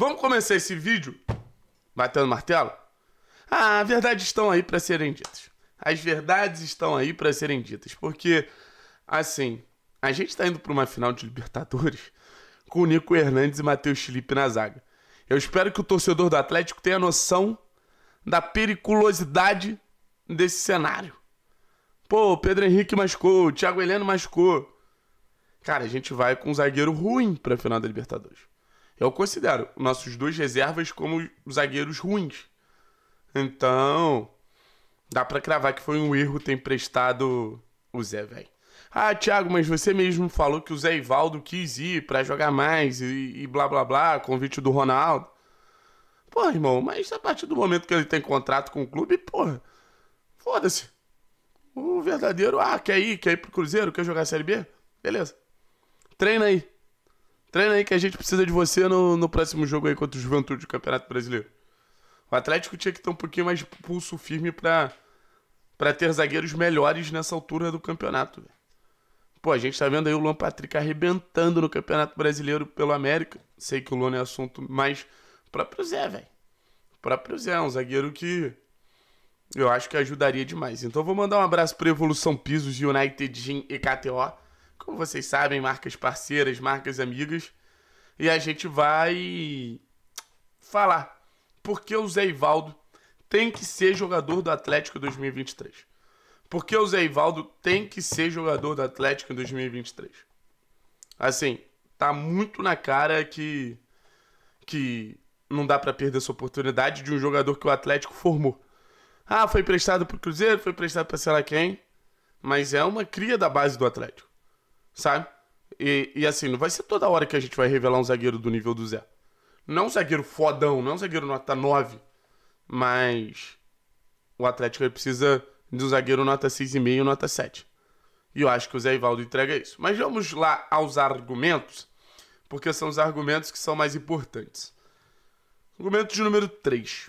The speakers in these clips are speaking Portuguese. Vamos começar esse vídeo batendo martelo? Ah, as verdades estão aí para serem ditas. As verdades estão aí para serem ditas. Porque, assim, a gente tá indo para uma final de Libertadores com o Nico Hernandes e Matheus Felipe na zaga. Eu espero que o torcedor do Atlético tenha noção da periculosidade desse cenário. Pô, o Pedro Henrique machucou, o Thiago Heleno machucou. Cara, a gente vai com um zagueiro ruim para a final da Libertadores. Eu considero nossos dois reservas como zagueiros ruins. Então, dá pra cravar que foi um erro ter emprestado o Zé, velho. Ah, Thiago, mas você mesmo falou que o Zé Ivaldo quis ir pra jogar mais e blá blá blá, convite do Ronaldo. Pô, irmão, mas a partir do momento que ele tem contrato com o clube, porra, foda-se. O verdadeiro, ah, quer ir pro Cruzeiro, quer jogar a Série B? Beleza. Treina aí. Treina aí que a gente precisa de você no próximo jogo aí contra o Juventude do Campeonato Brasileiro. O Atlético tinha que ter um pouquinho mais de pulso firme pra ter zagueiros melhores nessa altura do campeonato. Véio. Pô, a gente tá vendo aí o Luan Patrick arrebentando no Campeonato Brasileiro pelo América. Sei que o Luan é assunto, mas o próprio Zé, velho. O próprio Zé é um zagueiro que eu acho que ajudaria demais. Então vou mandar um abraço pra Evolução Pisos, United Gym e KTO. Como vocês sabem, marcas parceiras, marcas amigas. E a gente vai falar por que o Zé Ivaldo tem que ser jogador do Atlético em 2023. Por que o Zé Ivaldo tem que ser jogador do Atlético em 2023. Assim, tá muito na cara que não dá pra perder essa oportunidade de um jogador que o Atlético formou. Ah, foi emprestado pro Cruzeiro, foi emprestado pra sei lá quem. Mas é uma cria da base do Atlético. Sabe? E assim, não vai ser toda hora que a gente vai revelar um zagueiro do nível do Zé. Não um zagueiro fodão, não um zagueiro nota 9. Mas o Atlético precisa de um zagueiro nota 6,5, nota 7. E eu acho que o Zé Ivaldo entrega isso. Mas vamos lá aos argumentos, porque são os argumentos que são mais importantes. Argumento de número 3.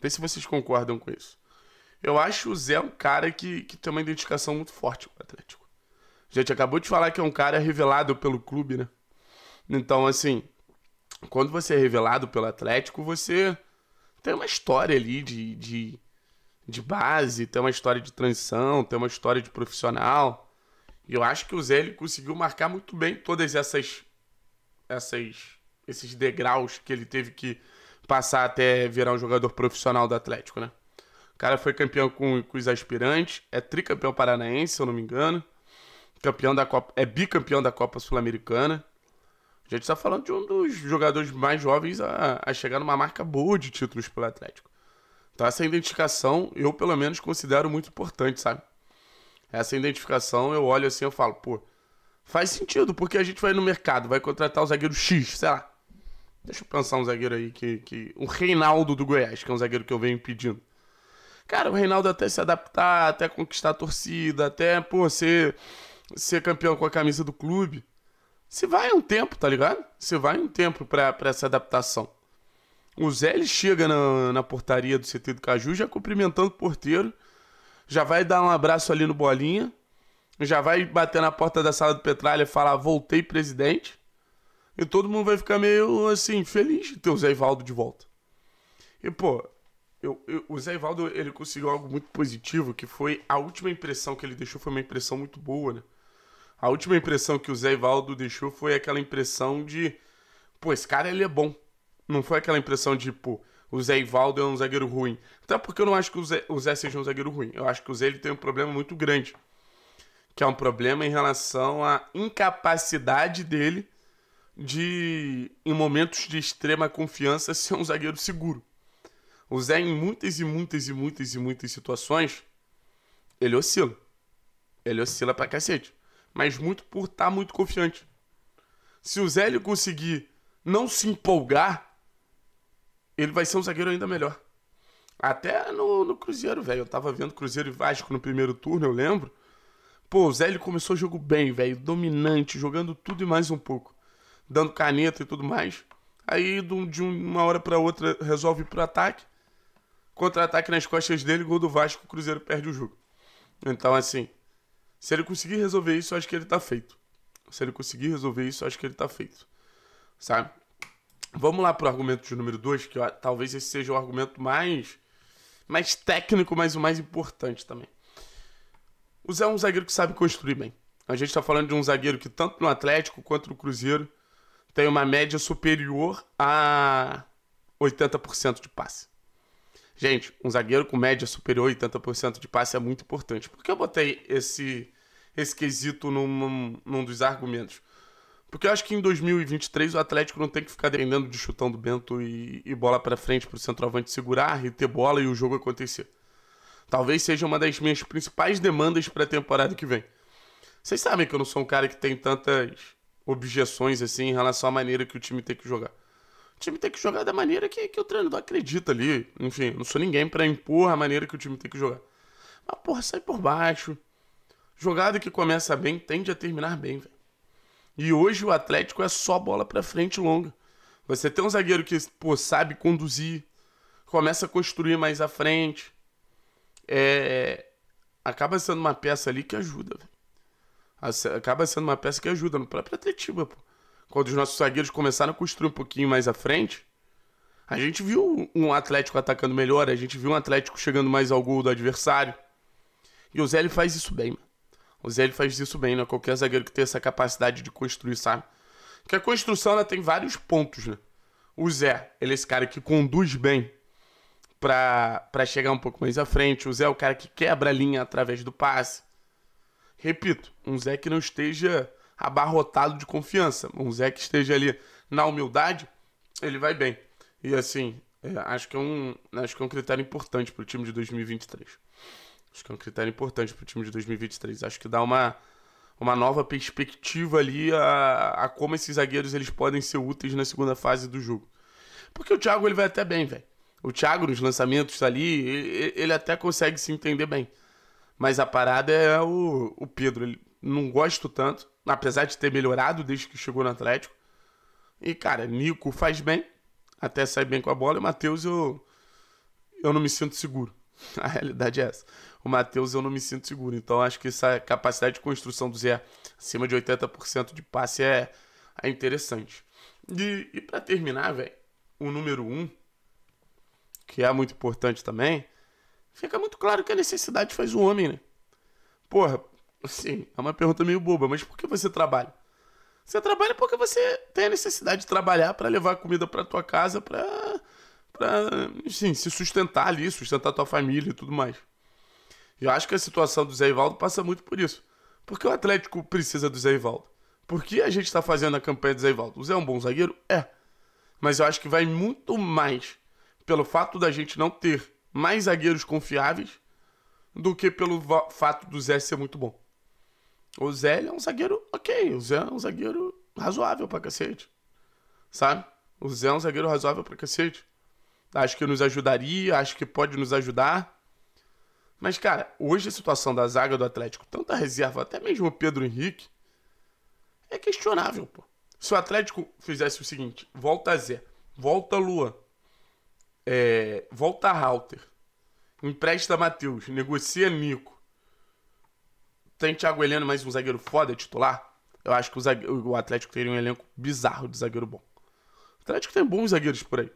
Vê se vocês concordam com isso. Eu acho o Zé um cara que tem uma identificação muito forte com o Atlético. Gente, acabou de falar que é um cara revelado pelo clube, né? Então, assim, quando você é revelado pelo Atlético, você tem uma história ali de base, tem uma história de transição, tem uma história de profissional. E eu acho que o Zé, ele conseguiu marcar muito bem todas esses degraus que ele teve que passar até virar um jogador profissional do Atlético, né? O cara foi campeão com os aspirantes, é tricampeão paranaense, se eu não me engano. Campeão da Copa, é bicampeão da Copa Sul-Americana. A gente está falando de um dos jogadores mais jovens a chegar numa marca boa de títulos pelo Atlético. Então essa identificação eu, pelo menos, considero muito importante, sabe? Essa identificação eu olho assim e falo, pô, faz sentido, porque a gente vai no mercado, vai contratar o zagueiro X, sei lá. Deixa eu pensar um zagueiro aí que o Reinaldo do Goiás, que é um zagueiro que eu venho pedindo. Cara, o Reinaldo até se adaptar, até conquistar a torcida, até, pô, ser campeão com a camisa do clube. Você vai um tempo, tá ligado? Você vai um tempo pra essa adaptação. O Zé, ele chega na portaria do CT do Caju, já cumprimentando o porteiro, já vai dar um abraço ali no Bolinha, já vai bater na porta da sala do Petralha e falar, voltei presidente, e todo mundo vai ficar meio, assim, feliz de ter o Zé Ivaldo de volta. E, pô, o Zé Ivaldo, ele conseguiu algo muito positivo, que foi a última impressão que ele deixou, foi uma impressão muito boa, né? A última impressão que o Zé Ivaldo deixou foi aquela impressão de... Pô, esse cara, ele é bom. Não foi aquela impressão de, pô, o Zé Ivaldo é um zagueiro ruim. Até porque eu não acho que o Zé seja um zagueiro ruim. Eu acho que o Zé, ele tem um problema muito grande. Que é um problema em relação à incapacidade dele de, em momentos de extrema confiança, ser um zagueiro seguro. O Zé, em muitas situações, ele oscila. Ele oscila pra cacete. Mas muito por estar muito confiante. Se o Zé ele conseguir não se empolgar, ele vai ser um zagueiro ainda melhor. Até no Cruzeiro, velho. Eu tava vendo Cruzeiro e Vasco no primeiro turno, eu lembro. Pô, o Zé ele começou o jogo bem, velho. Dominante, jogando tudo e mais um pouco. Dando caneta e tudo mais. Aí de uma hora pra outra resolve ir pro ataque. Contra-ataque nas costas dele, gol do Vasco, o Cruzeiro perde o jogo. Então, assim... Se ele conseguir resolver isso, eu acho que ele tá feito. Se ele conseguir resolver isso, eu acho que ele tá feito. Sabe? Vamos lá para o argumento de número 2, que ó, talvez esse seja o argumento mais técnico, mas o mais importante também. O Zé é um zagueiro que sabe construir bem. A gente está falando de um zagueiro que tanto no Atlético quanto no Cruzeiro tem uma média superior a 80% de passe. Gente, um zagueiro com média superior a 80% de passe é muito importante. Por que eu botei esse quesito num dos argumentos? Porque eu acho que em 2023 o Atlético não tem que ficar dependendo de chutão do Bento e bola para frente para o centroavante segurar e ter bola e o jogo acontecer. Talvez seja uma das minhas principais demandas para a temporada que vem. Vocês sabem que eu não sou um cara que tem tantas objeções assim em relação à maneira que o time tem que jogar. O time tem que jogar da maneira que o treinador acredita ali. Enfim, eu não sou ninguém para impor a maneira que o time tem que jogar. Mas, porra, sai por baixo. Jogada que começa bem tende a terminar bem, velho. E hoje o Atlético é só bola pra frente longa. Você tem um zagueiro que, pô, sabe conduzir, começa a construir mais à frente. Acaba sendo uma peça ali que ajuda, velho. Acaba sendo uma peça que ajuda no próprio Atlético, pô. Quando os nossos zagueiros começaram a construir um pouquinho mais à frente, a gente viu um Atlético atacando melhor, a gente viu um Atlético chegando mais ao gol do adversário. E o Zé, ele faz isso bem, mano. O Zé, ele faz isso bem, né? Qualquer zagueiro que tem essa capacidade de construir, sabe? Porque a construção, ela tem vários pontos, né? O Zé, ele é esse cara que conduz bem pra chegar um pouco mais à frente. O Zé é o cara que quebra a linha através do passe. Repito, um Zé que não esteja abarrotado de confiança. Um Zé que esteja ali na humildade, ele vai bem. E assim, acho que é um critério importante pro time de 2023. Acho que é um critério importante para o time de 2023. Acho que dá uma nova perspectiva ali a como esses zagueiros eles podem ser úteis na segunda fase do jogo. Porque o Thiago, ele vai até bem, velho. O Thiago, nos lançamentos ali, ele até consegue se entender bem. Mas a parada é o Pedro. Ele não gosto tanto, apesar de ter melhorado desde que chegou no Atlético. E, cara, Nico faz bem, até sai bem com a bola. E o Matheus, eu não me sinto seguro. A realidade é essa. O Matheus, eu não me sinto seguro. Então, acho que essa capacidade de construção do Zé acima de 80% de passe é interessante. E para terminar, velho, o número 1, que é muito importante também, fica muito claro que a necessidade faz o homem, né? Porra, assim, é uma pergunta meio boba, mas por que você trabalha? Você trabalha porque você tem a necessidade de trabalhar para levar comida para tua casa, pra assim, se sustentar ali, sustentar tua família e tudo mais. E eu acho que a situação do Zé Ivaldo passa muito por isso. Por que o Atlético precisa do Zé Ivaldo? Por que a gente está fazendo a campanha do Zé Ivaldo? O Zé é um bom zagueiro? É. Mas eu acho que vai muito mais pelo fato da gente não ter mais zagueiros confiáveis do que pelo fato do Zé ser muito bom. O Zé, ele é um zagueiro ok. O Zé é um zagueiro razoável pra cacete. Sabe? O Zé é um zagueiro razoável pra cacete. Acho que nos ajudaria, acho que pode nos ajudar. Mas, cara, hoje a situação da zaga do Atlético, tanto a reserva, até mesmo o Pedro Henrique, é questionável, pô. Se o Atlético fizesse o seguinte, volta Zé, volta Luan, volta Halter, empresta Matheus, negocia Nico, tem Thiago Heleno, mais um zagueiro foda, titular, eu acho que o Atlético teria um elenco bizarro de zagueiro bom. O Atlético tem bons zagueiros por aí.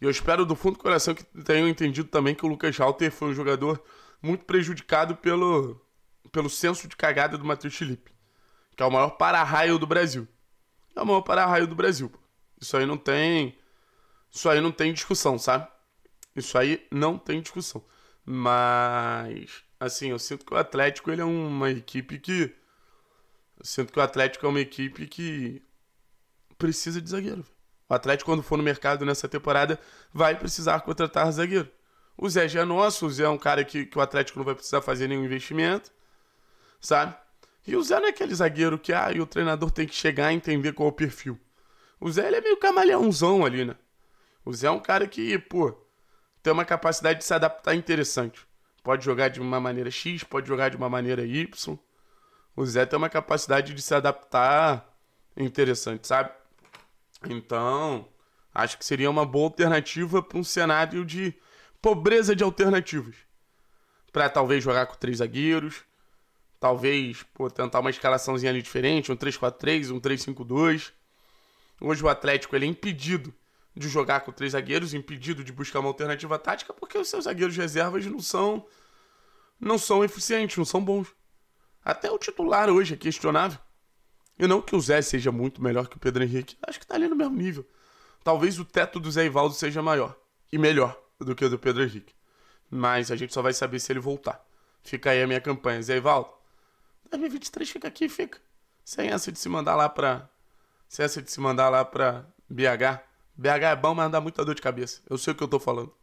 E eu espero do fundo do coração que tenham entendido também que o Lucas Halter foi um jogador muito prejudicado pelo senso de cagada do Matheus Felipe, que é o maior para-raio do Brasil. É o maior para-raio do Brasil. Isso aí não tem discussão, sabe? Isso aí não tem discussão. Mas, assim, eu sinto que o Atlético ele é uma equipe que... Eu sinto que o Atlético é uma equipe que precisa de zagueiro, velho. O Atlético, quando for no mercado nessa temporada, vai precisar contratar zagueiro. O Zé já é nosso, o Zé é um cara que o Atlético não vai precisar fazer nenhum investimento, sabe? E o Zé não é aquele zagueiro que o treinador tem que chegar e entender qual é o perfil. O Zé ele é meio camaleãozão ali, né? O Zé é um cara que, pô, tem uma capacidade de se adaptar interessante. Pode jogar de uma maneira X, pode jogar de uma maneira Y. O Zé tem uma capacidade de se adaptar interessante, sabe? Então, acho que seria uma boa alternativa para um cenário de pobreza de alternativas. Para talvez jogar com 3 zagueiros, talvez tentar uma escalaçãozinha ali diferente, um 3-4-3, um 3-5-2. Hoje o Atlético ele é impedido de jogar com três zagueiros, impedido de buscar uma alternativa tática, porque os seus zagueiros reservas não são eficientes, não são bons. Até o titular hoje é questionável. E não que o Zé seja muito melhor que o Pedro Henrique, acho que tá ali no mesmo nível. Talvez o teto do Zé Ivaldo seja maior e melhor do que o do Pedro Henrique. Mas a gente só vai saber se ele voltar. Fica aí a minha campanha. Zé Ivaldo, 2023 fica aqui, fica. Sem essa de se mandar lá pra... BH. BH é bom, mas dá muita dor de cabeça. Eu sei o que eu tô falando.